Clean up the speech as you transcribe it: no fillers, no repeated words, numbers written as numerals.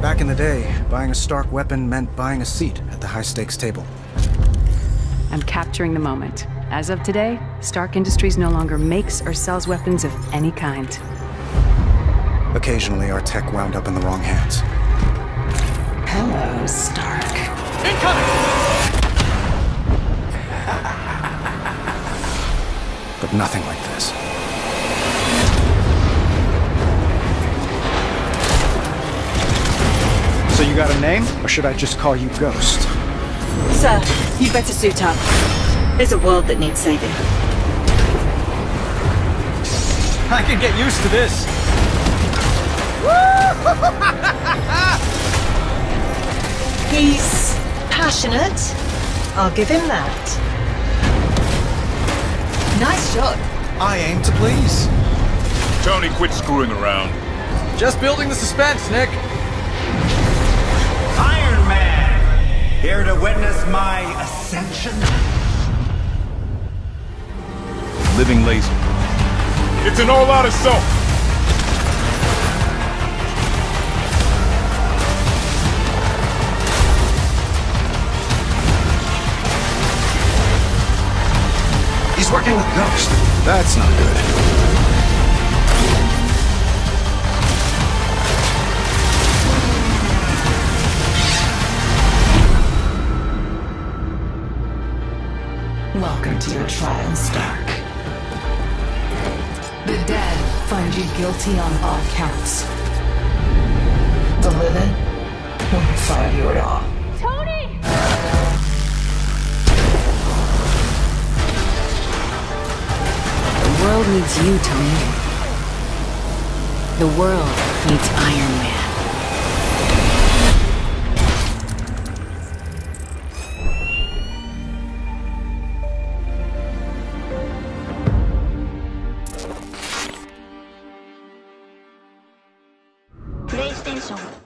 Back in the day, buying a Stark weapon meant buying a seat at the high-stakes table. I'm capturing the moment. As of today, Stark Industries no longer makes or sells weapons of any kind. Occasionally, our tech wound up in the wrong hands. Hello, Stark. Incoming! But nothing like this. So you got a name, or should I just call you Ghost? Sir, you better suit up. There's a world that needs saving. I can get used to this. He's passionate. I'll give him that. Nice shot. I aim to please. Tony, quit screwing around. Just building the suspense, Nick. Iron Man, here to witness my ascension. Living Laser. It's an all-out assault. He's working with Ghost. That's not good. Welcome to your trial, Stark. The dead find you guilty on all counts. The living won't find you at all. Tony! The world needs you, Tony. The world needs Iron PlayStation.